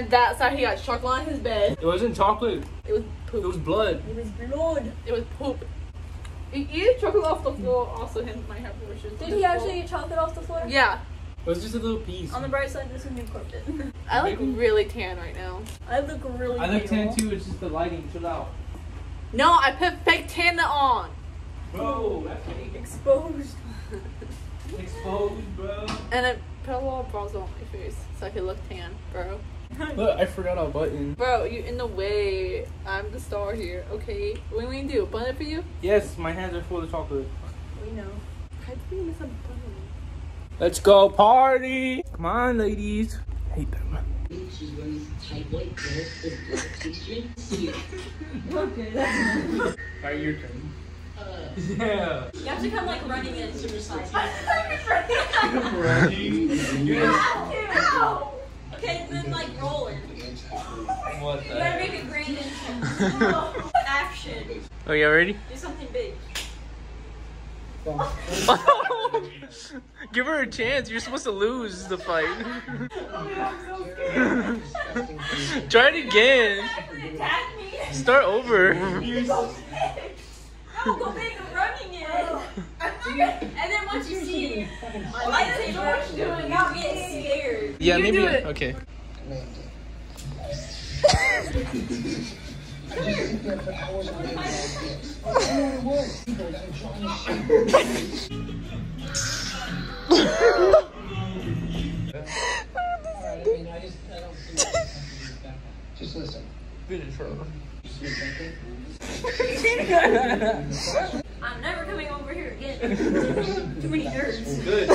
And that's how he got chocolate on his bed. It wasn't chocolate. It was poop. It was blood. It was blood. It was poop. He ate chocolate off the floor. Also, him might have wishes. Did he actually eat chocolate off the floor? Yeah. It was just a little piece. On the bright side, this would be corporate. I look really tan right now. I look really pale. I look tan too, it's just the lighting. Chill out. No, I put fake tan on. Bro, that's fake. Exposed. Exposed, bro. And I put a lot of bras on my face so I could look tan, bro. Look, I forgot our button. Bro, you're in the way. I'm the star here, okay? What do we do? Button it for you? Yes, my hands are full of chocolate. We know. How did we miss a button? Let's go party! Come on, ladies. I hate them. Alright, your turn. Yeah. You have to come like running in to your side. No! Okay, then like rolling. What the? You gotta make a grand entrance. Action. Are y'all ready? Do something big. Give her a chance. You're supposed to lose the fight. Oh, God, I'm so scared. Try it again. Start over. Go big. No, go big. I'm running it. And then once you see, like George doing, I'll get scared. Yeah, you maybe. Okay. Come here. Just listen. I'm never coming over here again. Too many nerds. Good.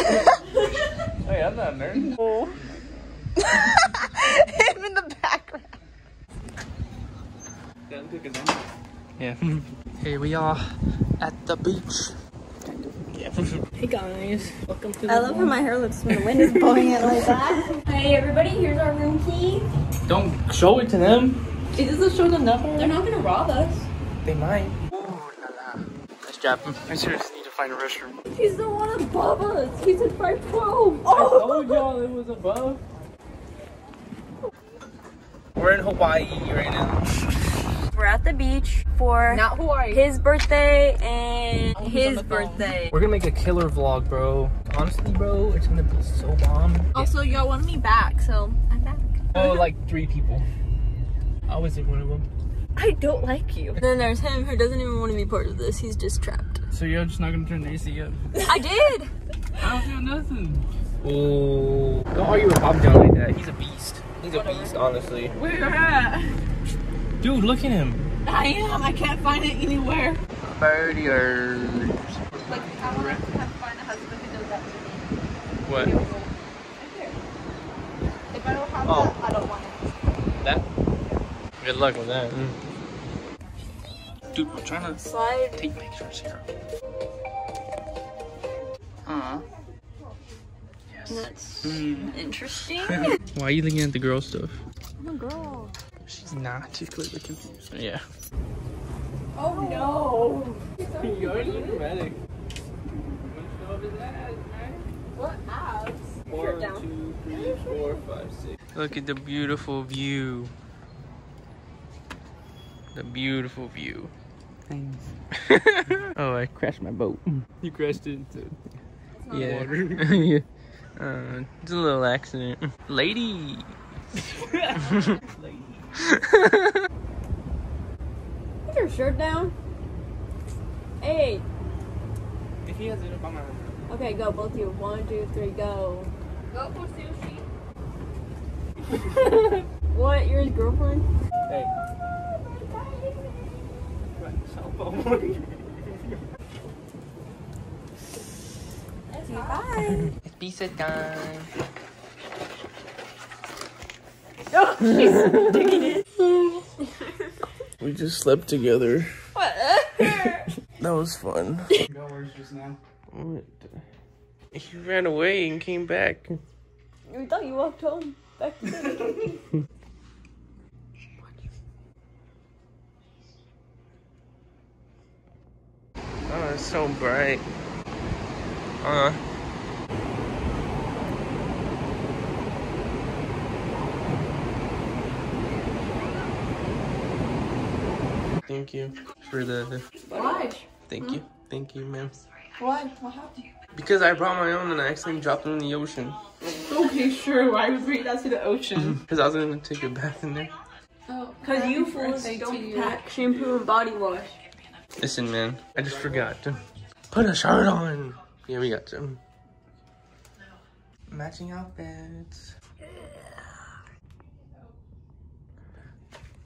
Hey, I'm not a nerd. Oh. Him in the background. Yeah. Here we are at the beach. Yeah. Hey guys, welcome to the I love room. When my hair looks when the wind is blowing it like that. Hey everybody, here's our room key. Don't show it to them. It doesn't show them nothing. They're not gonna rob us. They might. Oh la la. Nice job. I seriously need to find a restroom. He's the one above us. He's at 512. Oh. I told y'all it was above. We're in Hawaii right now. We're at the beach for not Hawaii. His birthday and his birthday. We're gonna make a killer vlog, bro. Honestly, bro, it's gonna be so bomb. Also, y'all wanted me back, so I'm back. Oh, like 3 people. I wasn't one of them. I don't like you. Then there's him who doesn't even want to be part of this. He's just trapped. So you're just not gonna turn the AC up? I did. I don't feel nothing. Oh, don't argue with Bob John like that. He's a beast. He's a beast, honestly. Where you're at? Dude, look at him. I am. I can't find it anywhere. Birdiers. Like, I want to find a husband who does that to me. What? Right there. If I don't have that, I don't want it. That? Good luck with that. Dude, we're trying to slide. Take pictures here. Yes. That's interesting. Why are you looking at the girl stuff? I'm a girl. She's not. She's clearly confused. Yeah. Oh no! You're dramatic. What abs? 1, 2, 3, 4, 5, 6. Look at the beautiful view. The beautiful view. Thanks. Oh, I crashed my boat. You crashed it into water. Yeah. It's a little accident. Lady. Lady. Put your shirt down. Hey. If he has it up, I'm out. Okay, go, both of you. 1, 2, 3, go. Go for sushi. What? You're his girlfriend? Hey. It's bye. It's pizza time. Oh, she's digging it. We just slept together. What? That was fun. No worries just now. What? He ran away and came back. We thought you walked home. Back to the city. Oh, it's so bright. Thank you for the... Why? Thank you, ma'am. Why? What happened? Because I brought my own and I accidentally dropped them in the ocean. Okay, sure. Why would you bring that to the ocean? Because I was going to take a bath in there. Oh, because you fools, they don't pack shampoo and body wash. Listen, man, I just forgot to put a shirt on. Yeah, we got some matching outfits.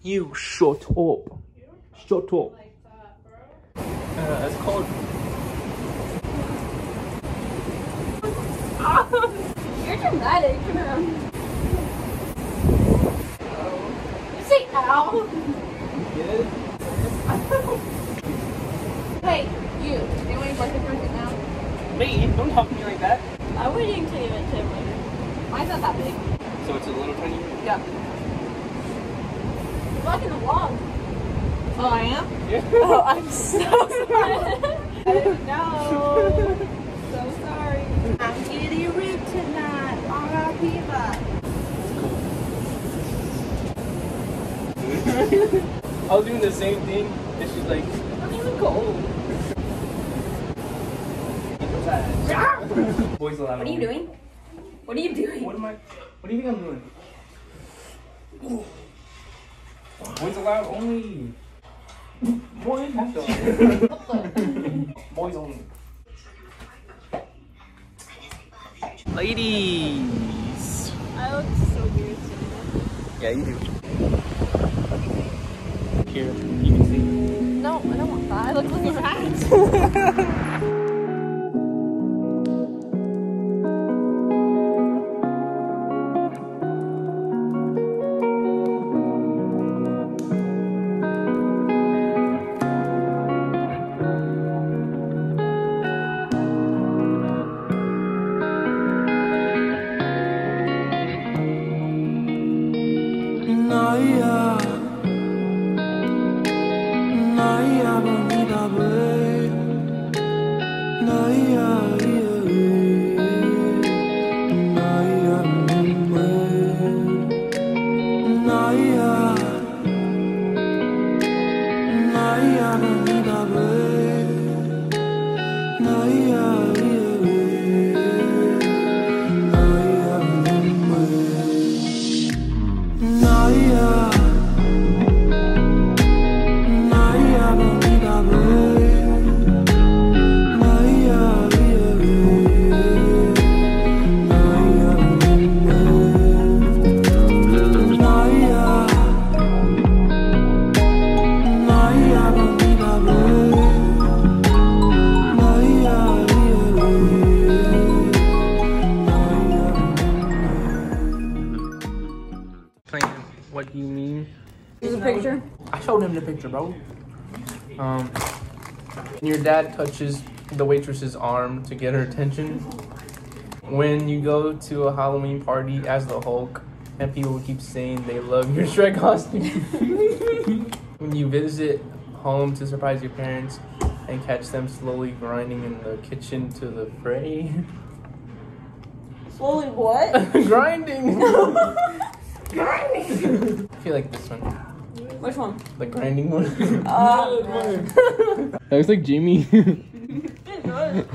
You shut up. Shut up. It's cold. You're dramatic. You say ow. Yes. Hey, you. Do you want to play the person now? Wait, don't talk to me like that. I wouldn't even tell you that tip later. Mine's not that big. So it's a little tiny? Yeah. You're blocking the wall. Oh, I am? Yeah. Oh, I'm so sorry. I didn't know. So sorry. I'm getting ripped tonight. I was doing the same thing, and she's like, I'm even cold. Boys allowed. What are you doing? What are you doing? What do you think I'm doing? Ooh. Boys allowed only. Boys have to. Boys only. Ladies. I look so weird today. Yeah, you do. Here, you can see. No, I don't want that. I look like a rat. What do you mean? Here's a picture. I showed him the picture, bro. Your dad touches the waitress's arm to get her attention. When you go to a Halloween party as the Hulk, and people keep saying they love your Shrek costume. When you visit home to surprise your parents and catch them slowly grinding in the kitchen to the fray. Slowly what? Grinding. Grinding! I feel like this one. Which one? The grinding one. Oh, no. That looks like Jimmy. It does.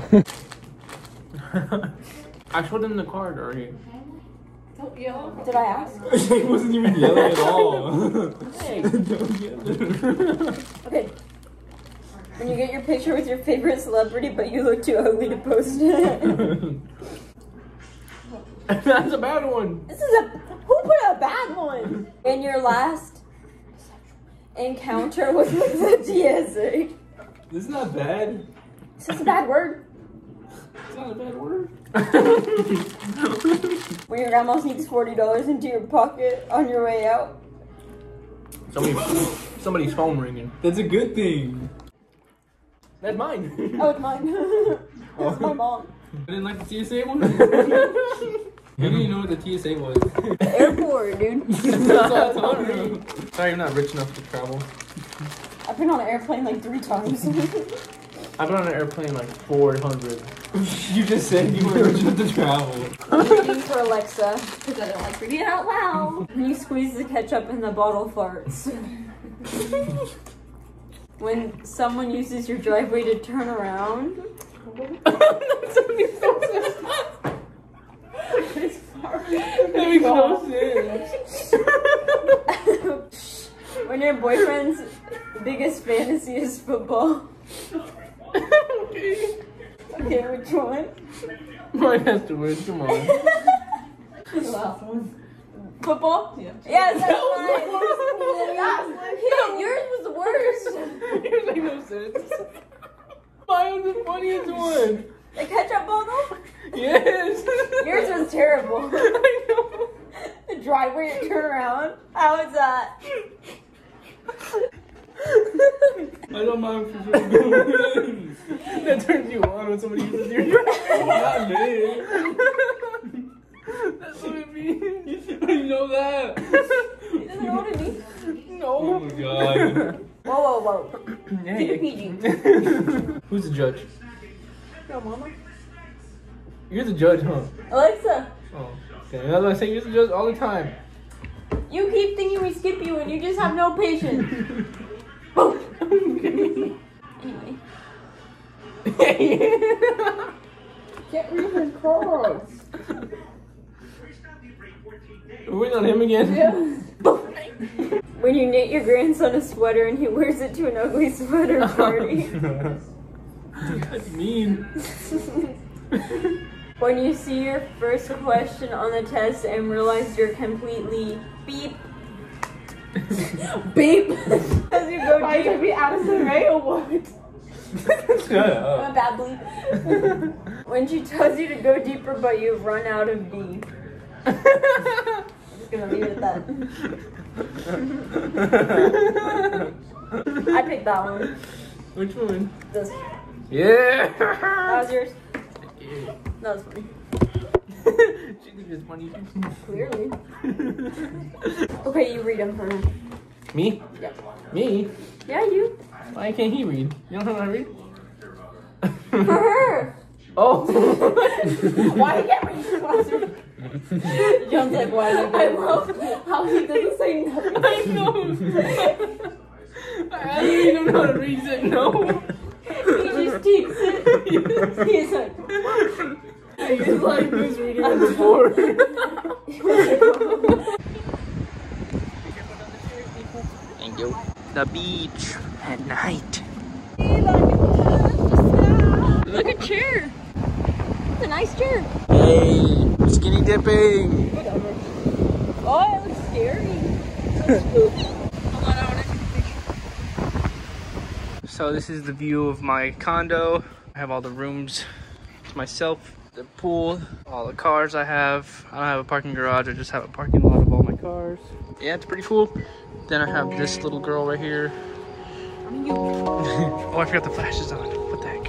I showed him the card already. Don't yell. Did I ask? She wasn't even yelling at all. Don't yell. Okay. When you get your picture with your favorite celebrity, but you look too ugly to post it. That's a bad one. This is a... Who put a bad one? In your last encounter with the DSA. This is not bad. This is a bad word. It's not a bad word. When your grandma sneaks $40 into your pocket on your way out. Somebody's phone ringing. That's a good thing. That's mine. Oh, it's mine. That's my mom. I didn't like the TSA one. You didn't even know what the TSA was. The airport, dude. That's all I told. Sorry, I'm not rich enough to travel. I've been on an airplane like 3 times. I've been on an airplane like 400. You just said you weren't rich enough to travel. Reading for Alexa, because I don't like reading it out loud. When you squeeze the ketchup and the bottle farts. when someone uses your driveway to turn around. That's gonna be so sad. It's far. That'd be so sad. When your boyfriend's biggest fantasy is football. Okay, which one? Mine has to win, come on. The last one. Football? Yeah. Yes, that's mine. Yours was the worst. Yours made no sense. Mine was the funniest one. The ketchup bottle? Yes. Yours was terrible. I know. The driveway turn around. How is that? I don't mind for sure. That turns you on when somebody uses your driveway. Not me. That's what it means. I know that. It doesn't know what it means. No. Oh my god. Whoa, whoa, whoa. Hey. PG. Who's the judge? Your mama. You're the judge, huh? Alexa. Oh, okay. That's what I say. You're the judge all the time. You keep thinking we skip you and you just have no patience. Anyway. Can't read his cards. Are we on him again? Yeah. When you knit your grandson a sweater and he wears it to an ugly sweater party. That's mean. When you see your first question on the test and realize you're completely beep. Beep. As you go, why did we Addison Rae or what? Shut up. A bad bleep. When she tells you to go deeper, but you've run out of B. I'm just gonna leave it at that. I picked that one. Which one? This one. Yeah. That was yours. Yeah. That was funny. She thinks it's funny. Clearly. Okay, you read them for me. Me? Yeah. Me? Yeah, you. Why can't he read? You don't know how to read? For her! Oh! Why can't we read? John's like, why did I love how he doesn't say nothing. I know! I don't even know how to read it, no! He just takes it. He's like... He's like, who's reading on the board? Thank you. The beach at night. Look at chair. It's a nice chair. Hey, skinny dipping. Whatever. Oh, it looks scary. Hold on, I want to take a picture. So this is the view of my condo. I have all the rooms to myself. The pool, all the cars I have. I don't have a parking garage. I just have a parking lot of all my cars. Yeah, it's pretty cool. Then I have this little girl right here. Oh, I forgot the flashes on. What the heck?